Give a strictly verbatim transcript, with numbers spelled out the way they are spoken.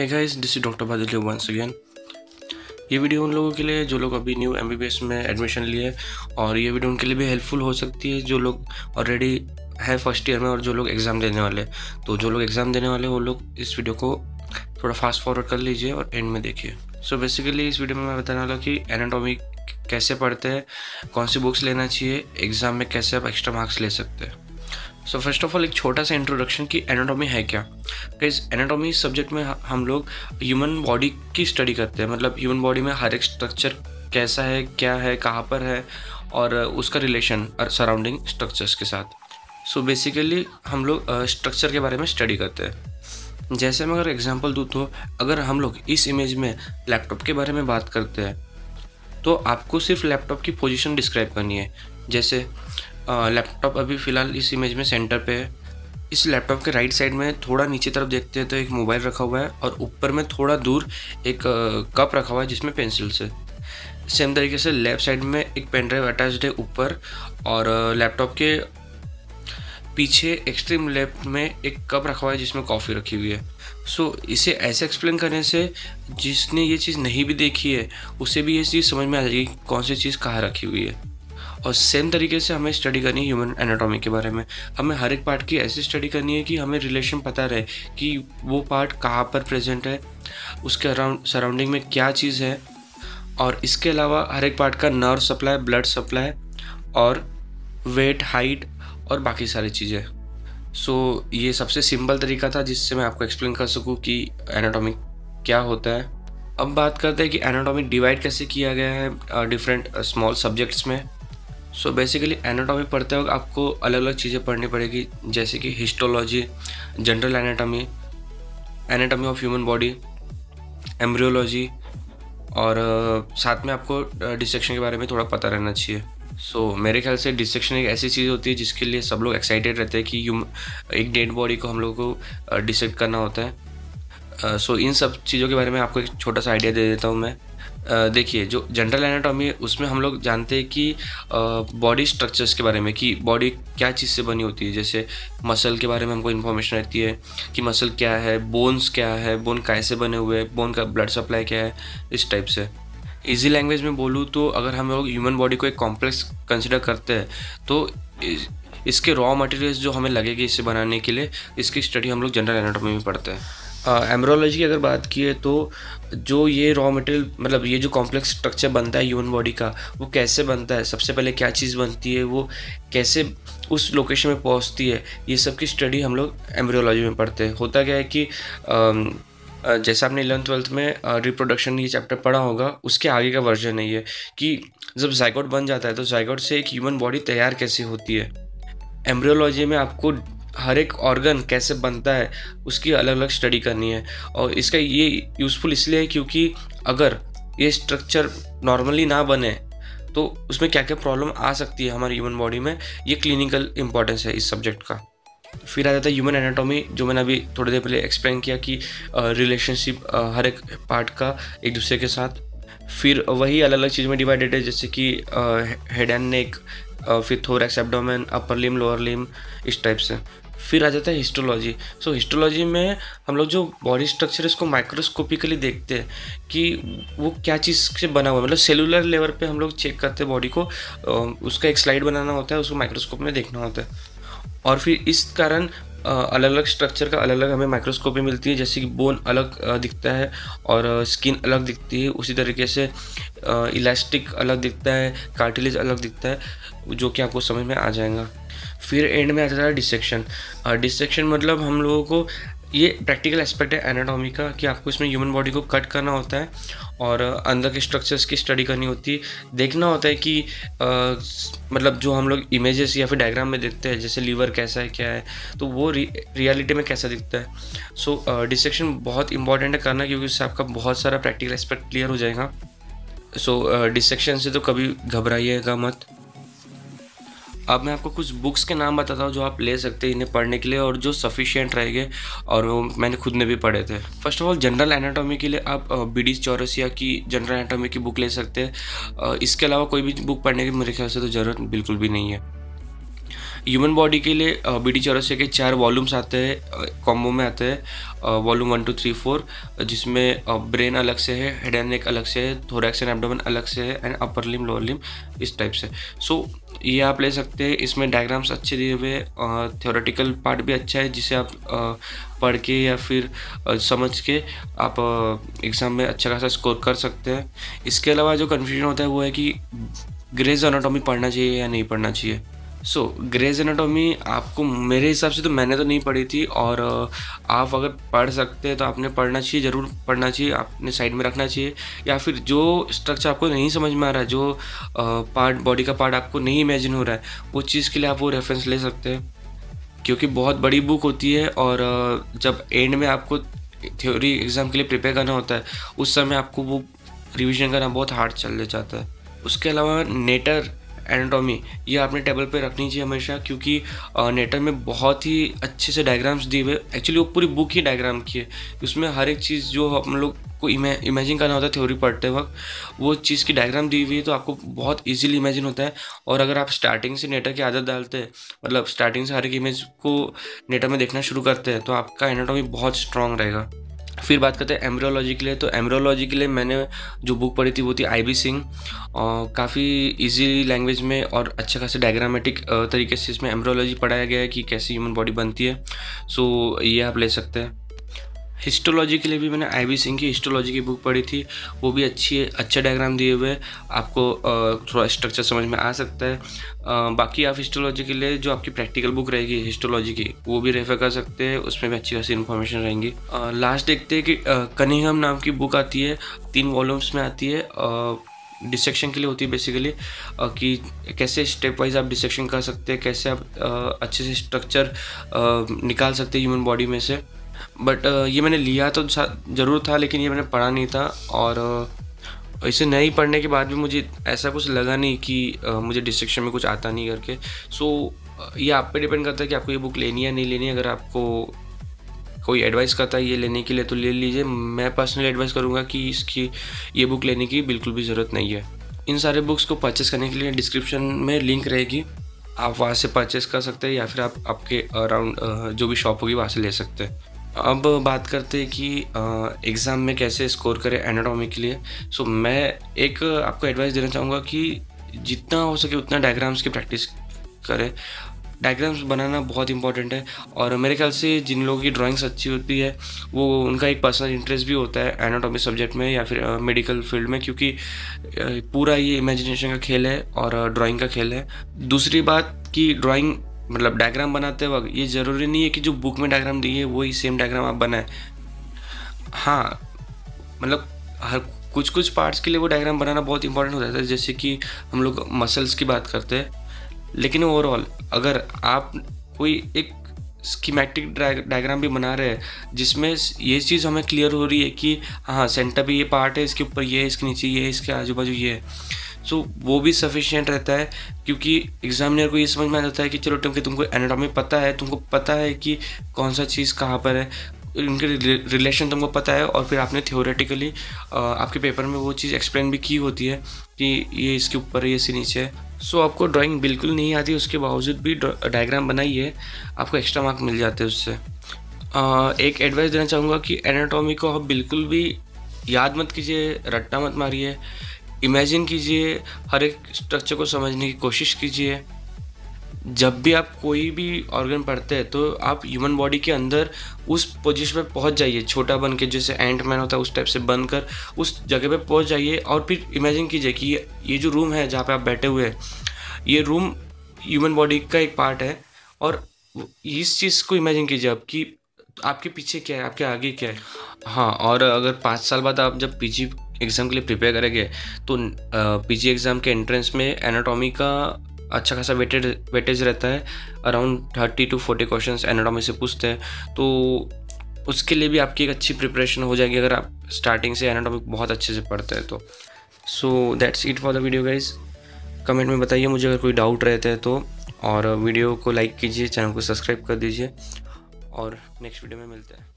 Hey guys, this is doctor Badal once again. ये video उन लोगों के लिए जो लोग अभी न्यू एमबीबीएस में एडमिशन लिए, और ये वीडियो उनके लिए भी हेल्पफुल हो सकती है जो लोग ऑलरेडी है फर्स्ट ईयर में और जो लोग एग्ज़ाम देने वाले। तो जो लोग एग्ज़ाम देने वाले वो लोग इस वीडियो को थोड़ा फास्ट फॉरवर्ड कर लीजिए और एंड में देखिए। सो so बेसिकली इस वीडियो में मैं बताने वाला कि एनाटॉमी कैसे पढ़ते हैं, कौन सी बुक्स लेना चाहिए, एग्ज़ाम में कैसे आप एक्स्ट्रा मार्क्स ले सकते हैं। सो फर्स्ट ऑफ ऑल एक छोटा सा इंट्रोडक्शन कि एनाटॉमी है क्या। गाइस, एनाटॉमी सब्जेक्ट में हम लोग ह्यूमन बॉडी की स्टडी करते हैं, मतलब ह्यूमन बॉडी में हर एक स्ट्रक्चर कैसा है, क्या है, कहाँ पर है और उसका रिलेशन और सराउंडिंग स्ट्रक्चर्स के साथ। सो बेसिकली हम लोग स्ट्रक्चर uh, के बारे में स्टडी करते हैं। जैसे मैं अगर एग्जाम्पल दूँ तो अगर हम लोग इस इमेज में लैपटॉप के बारे में बात करते हैं तो आपको सिर्फ लैपटॉप की पोजीशन डिस्क्राइब करनी है। जैसे लैपटॉप अभी फ़िलहाल इस इमेज में सेंटर पे है। इस लैपटॉप के राइट साइड में थोड़ा नीचे तरफ देखते हैं तो एक मोबाइल रखा हुआ है और ऊपर में थोड़ा दूर एक कप रखा हुआ है जिसमें पेंसिल्स है। सेम तरीके से लेफ़्ट साइड में एक पेन ड्राइव अटैच्ड है ऊपर, और लैपटॉप के पीछे एक्सट्रीम लेफ्ट में एक कप रखा हुआ है जिसमें कॉफ़ी रखी हुई है। सो so, इसे ऐसे एक्सप्लेन करने से जिसने ये चीज़ नहीं भी देखी है उसे भी ये चीज़ समझ में आ जाएगी कौन सी चीज़ कहाँ रखी हुई है। और सेम तरीके से हमें स्टडी करनी है ह्यूमन एनाटॉमी के बारे में। हमें हर एक पार्ट की ऐसी स्टडी करनी है कि हमें रिलेशन पता रहे कि वो पार्ट कहाँ पर प्रेजेंट है, उसके अराउंड सराउंडिंग में क्या चीज़ है। और इसके अलावा हर एक पार्ट का नर्व सप्लाई, ब्लड सप्लाई और वेट, हाइट और बाकी सारी चीज़ें। सो so, ये सबसे सिंपल तरीका था जिससे मैं आपको एक्सप्लेन कर सकूँ कि एनाटॉमी क्या होता है। अब बात करते हैं कि एनाटॉमी डिवाइड कैसे किया गया है डिफरेंट स्मॉल सब्जेक्ट्स में। सो बेसिकली एनाटॉमी पढ़ते वक्त आपको अलग अलग चीज़ें पढ़नी पड़ेगी, जैसे कि histology, general anatomy, anatomy of human body, embryology, और uh, साथ में आपको डिसेक्शन uh, के बारे में थोड़ा पता रहना चाहिए। सो so, मेरे ख्याल से डिसेक्शन एक ऐसी चीज़ होती है जिसके लिए सब लोग एक्साइटेड रहते हैं कि एक डेड बॉडी को हम लोग को डिसेक्ट uh, करना होता है। सो uh, so, इन सब चीज़ों के बारे में आपको एक छोटा सा आइडिया दे देता हूँ मैं। देखिए, जो जनरल एनाटॉमी है उसमें हम लोग जानते हैं कि बॉडी स्ट्रक्चर्स के बारे में कि बॉडी क्या चीज़ से बनी होती है। जैसे मसल के बारे में हमको इन्फॉर्मेशन रहती है कि मसल क्या है, बोन्स क्या है, बोन कैसे बने हुए हैं, बोन का ब्लड सप्लाई क्या है, इस टाइप से। इजी लैंग्वेज में बोलूँ तो अगर हम लोग ह्यूमन बॉडी को एक कॉम्प्लेक्स कंसिडर करते हैं तो इसके रॉ मटेरियल्स जो हमें लगेगी इसे बनाने के लिए, इसकी स्टडी हम लोग जनरल एनाटॉमी में पढ़ते हैं। एम्ब्रियोलॉजी uh, की अगर बात किए तो जो ये रॉ मटेरियल, मतलब ये जो कॉम्प्लेक्स स्ट्रक्चर बनता है ह्यूमन बॉडी का, वो कैसे बनता है, सबसे पहले क्या चीज़ बनती है, वो कैसे उस लोकेशन में पहुंचती है, ये सब की स्टडी हम लोग एम्ब्रियोलॉजी में पढ़ते हैं। होता क्या है कि uh, जैसा आपने इलेवन ट्वेल्थ में रिप्रोडक्शन ये चैप्टर पढ़ा होगा, उसके आगे का वर्जन है ये कि जब जायगोट बन जाता है तो जायगोट से एक ह्यूमन बॉडी तैयार कैसे होती है। एम्ब्रियोलॉजी में आपको हर एक ऑर्गन कैसे बनता है उसकी अलग अलग स्टडी करनी है। और इसका ये यूज़फुल इसलिए है क्योंकि अगर ये स्ट्रक्चर नॉर्मली ना बने तो उसमें क्या क्या प्रॉब्लम आ सकती है हमारी ह्यूमन बॉडी में, ये क्लिनिकल इम्पोर्टेंस है इस सब्जेक्ट का। फिर आ जाता है ह्यूमन एनाटॉमी, जो मैंने अभी थोड़ी देर पहले एक्सप्लेन किया कि रिलेशनशिप हर एक पार्ट का एक दूसरे के साथ। फिर वही अलग अलग चीज़ में डिवाइडेड है, जैसे कि हेड एंड नेक, फिर thorax, abdomen, upper limb, lower limb, इस टाइप से। फिर आ जाता है हिस्टोलॉजी। सो so, हिस्टोलॉजी में हम लोग जो बॉडी स्ट्रक्चर इसको माइक्रोस्कोपिकली देखते हैं कि वो क्या चीज़ से बना हुआ है, मतलब सेलुलर लेवल पे हम लोग चेक करते हैं बॉडी को। उसका एक स्लाइड बनाना होता है, उसको माइक्रोस्कोप में देखना होता है। और फिर इस कारण अलग अलग स्ट्रक्चर का अलग अलग हमें माइक्रोस्कोपी मिलती है, जैसे कि बोन अलग दिखता है और स्किन अलग दिखती है, उसी तरीके से इलास्टिक अलग दिखता है, कार्टिलेज अलग दिखता है, जो कि आपको समझ में आ जाएगा। फिर एंड में आ जाता है डिसेक्शन। डिसेक्शन मतलब हम लोगों को ये प्रैक्टिकल एस्पेक्ट है एनाटॉमी का कि आपको इसमें ह्यूमन बॉडी को कट करना होता है और अंदर के स्ट्रक्चर्स की स्टडी करनी होती है। देखना होता है कि आ, मतलब जो हम लोग इमेजेस या फिर डायग्राम में देखते हैं, जैसे लीवर कैसा है, क्या है, तो वो रि, रियलिटी में कैसा दिखता है। सो डिसेक्शन बहुत इंपॉर्टेंट है करना, क्योंकि उससे आपका बहुत सारा प्रैक्टिकल एस्पेक्ट क्लियर हो जाएगा। सो so, डिसेक्शन uh, से तो कभी घबराइएगा मत। अब मैं आपको कुछ बुक्स के नाम बताता हूँ जो आप ले सकते हैं इन्हें पढ़ने के लिए और जो सफिशिएंट रहेंगे, और वो मैंने खुद ने भी पढ़े थे। First of all general anatomy के लिए आप बीडी चौरसिया की जनरल एनाटॉमी की बुक ले सकते हैं। इसके अलावा कोई भी बुक पढ़ने की मेरे ख्याल से तो ज़रूरत बिल्कुल भी नहीं है। ह्यूमन बॉडी के लिए बीडी चौरासिया के चार वॉल्यूम्स आते हैं, कॉम्बो में आते हैं, volume one two three four, जिसमें ब्रेन अलग से है, हेड एंड नेक अलग से है, थोरैक्स एंड एब्डोमेन अलग से है, and upper limb lower limb इस टाइप से। सो ये आप ले सकते हैं, इसमें डायग्राम्स अच्छे दिए हुए, थ्योरेटिकल पार्ट भी अच्छा है जिसे आप पढ़ के या फिर समझ के आप एग्ज़ाम में अच्छा खासा स्कोर कर सकते हैं। इसके अलावा जो कन्फ्यूजन होता है वो है कि ग्रेज एनाटॉमी पढ़ना चाहिए या नहीं पढ़ना चाहिए। सो ग्रेज एनाटॉमी आपको मेरे हिसाब से, तो मैंने तो नहीं पढ़ी थी, और आप अगर पढ़ सकते हैं तो आपने पढ़ना चाहिए, ज़रूर पढ़ना चाहिए, आपने साइड में रखना चाहिए। या फिर जो स्ट्रक्चर आपको नहीं समझ में आ रहा है, जो पार्ट बॉडी का पार्ट आपको नहीं इमेजिन हो रहा है, वो चीज़ के लिए आप वो रेफरेंस ले सकते हैं, क्योंकि बहुत बड़ी बुक होती है। और जब एंड में आपको थ्योरी एग्ज़ाम के लिए प्रिपेयर करना होता है, उस समय आपको वो रिविज़न करना बहुत हार्ड चल जाता है। उसके अलावा नेटर एनाटॉमी, ये आपने टेबल पे रखनी चाहिए हमेशा, क्योंकि नेटर में बहुत ही अच्छे से डायग्राम्स दिए हुए, एक्चुअली वो पूरी बुक ही डायग्राम की है। उसमें हर एक चीज़ जो हम लोग को इमे इमेजिन करना होता है थ्योरी पढ़ते वक्त, वो चीज़ की डायग्राम दी हुई है, तो आपको बहुत इजीली इमेजिन होता है। और अगर आप स्टार्टिंग से नेटर की आदत डालते हैं, मतलब स्टार्टिंग से हर एक इमेज को नेटर में देखना शुरू करते हैं, तो आपका एनाटॉमी बहुत स्ट्रॉन्ग रहेगा। फिर बात करते हैं एम्ब्रियोलॉजी के लिए, तो एम्ब्रियोलॉजी के लिए मैंने जो बुक पढ़ी थी वो थी आईबी सिंह, और काफ़ी इजी लैंग्वेज में और अच्छे खासे डायग्रामेटिक तरीके से इसमें एम्ब्रियोलॉजी पढ़ाया गया है कि कैसे ह्यूमन बॉडी बनती है। सो ये आप ले सकते हैं। हिस्टोलॉजी के लिए भी मैंने आईबी सिंह की हिस्टोलॉजी की बुक पढ़ी थी, वो भी अच्छी है, अच्छे डायग्राम दिए हुए, आपको थोड़ा स्ट्रक्चर समझ में आ सकता है। बाकी आप हिस्टोलॉजी के लिए जो आपकी प्रैक्टिकल बुक रहेगी हिस्टोलॉजी की, वो भी रेफर कर सकते हैं, उसमें भी अच्छी खासी इन्फॉर्मेशन रहेंगी। लास्ट देखते हैं कि कनिंघम नाम की बुक आती है, तीन वॉल्यूम्स में आती है, डिसेक्शन के लिए होती है बेसिकली, कि कैसे स्टेप वाइज आप डिसेक्शन कर सकते हैं, कैसे आप अच्छे से स्ट्रक्चर निकाल सकते हैं ह्यूमन बॉडी में से। बट uh, ये मैंने लिया तो ज़रूर था, लेकिन ये मैंने पढ़ा नहीं था, और uh, इसे नहीं पढ़ने के बाद भी मुझे ऐसा कुछ लगा नहीं कि uh, मुझे डिस्ट्रिक्शन में कुछ आता नहीं करके। सो so, uh, ये आप पे डिपेंड करता है कि आपको ये बुक लेनी है नहीं लेनी है। अगर आपको कोई एडवाइस करता है ये लेने के लिए तो ले लीजिए, मैं पर्सनली एडवाइस करूँगा कि इसकी ये बुक लेने की बिल्कुल भी ज़रूरत नहीं है। इन सारे बुक्स को परचेस करने के लिए डिस्क्रिप्शन में लिंक रहेगी, आप वहाँ से परचेस कर सकते हैं, या फिर आप आपके अराउंड uh, जो भी शॉप होगी वहाँ से ले सकते हैं। अब बात करते हैं कि एग्ज़ाम में कैसे स्कोर करें एनाटॉमी के लिए। सो मैं एक आपको एडवाइस देना चाहूँगा कि जितना हो सके उतना डायग्राम्स की प्रैक्टिस करें। डायग्राम्स बनाना बहुत इंपॉर्टेंट है, और मेरे ख्याल से जिन लोगों की ड्राइंग्स अच्छी होती है वो उनका एक पर्सनल इंटरेस्ट भी होता है एनाटॉमी सब्जेक्ट में या फिर मेडिकल फील्ड में, क्योंकि पूरा ये इमेजिनेशन का खेल है और ड्राइंग का खेल है। दूसरी बात कि ड्राइंग मतलब डायग्राम बनाते वक्त ये ज़रूरी नहीं है कि जो बुक में डायग्राम दी है वही सेम डायग्राम आप बनाएं। हाँ, मतलब हर कुछ कुछ पार्ट्स के लिए वो डायग्राम बनाना बहुत इंपॉर्टेंट हो जाता है, जैसे कि हम लोग मसल्स की बात करते हैं। लेकिन ओवरऑल अगर आप कोई एक स्कीमेटिक डायग्राम भी बना रहे हैं जिसमें ये चीज़ हमें क्लियर हो रही है कि हाँ सेंटर पे ये पार्ट है, इसके ऊपर ये, इसके नीचे ये, इसके आजू बाजू ये है, सो वो भी सफिशिएंट रहता है। क्योंकि एग्जामिनर को ये समझ में आ जाता है कि चलो क्योंकि तुमको एनाटॉमी पता है, तुमको पता है कि कौन सा चीज़ कहाँ पर है, इनके रिलेशन तुमको पता है, और फिर आपने थ्योरेटिकली आपके पेपर में वो चीज़ एक्सप्लेन भी की होती है कि ये इसके ऊपर है, ये इसके नीचे है। सो आपको ड्राइंग बिल्कुल नहीं आती, उसके बावजूद भी डायग्राम बनाइए, आपको एक्स्ट्रा मार्क मिल जाते हैं उससे। एक एडवाइस देना चाहूँगा कि एनाटॉमी को आप बिल्कुल भी याद मत कीजिए, रट्टा मत मारिए, इमेजिन कीजिए, हर एक स्ट्रक्चर को समझने की कोशिश कीजिए। जब भी आप कोई भी ऑर्गन पढ़ते हैं तो आप ह्यूमन बॉडी के अंदर उस पोजीशन पे पहुंच जाइए, छोटा बन के, जैसे एंट मैन होता है उस टाइप से बनकर उस जगह पे पहुंच जाइए, और फिर इमेजिन कीजिए कि ये जो रूम है जहाँ पे आप बैठे हुए हैं, ये रूम ह्यूमन बॉडी का एक पार्ट है, और इस चीज़ को इमेजिन कीजिए आप कि आपके पीछे क्या है, आपके आगे क्या है। हाँ, और अगर पाँच साल बाद आप जब पीजी एग्ज़ाम के लिए प्रिपेयर करेंगे तो पीजी एग्ज़ाम के एंट्रेंस में एनाटॉमी का अच्छा खासा वेटेड वेटेज रहता है, around thirty two forty questions anatomy से पूछते हैं, तो उसके लिए भी आपकी एक अच्छी प्रिपरेशन हो जाएगी अगर आप स्टार्टिंग से एनाटॉमी बहुत अच्छे से पढ़ते हैं तो। So that's it for the video guys. Comment में बताइए मुझे अगर कोई डाउट रहते हैं तो, और वीडियो को लाइक कीजिए, चैनल को सब्सक्राइब कर दीजिए, और नेक्स्ट वीडियो में मिलते हैं।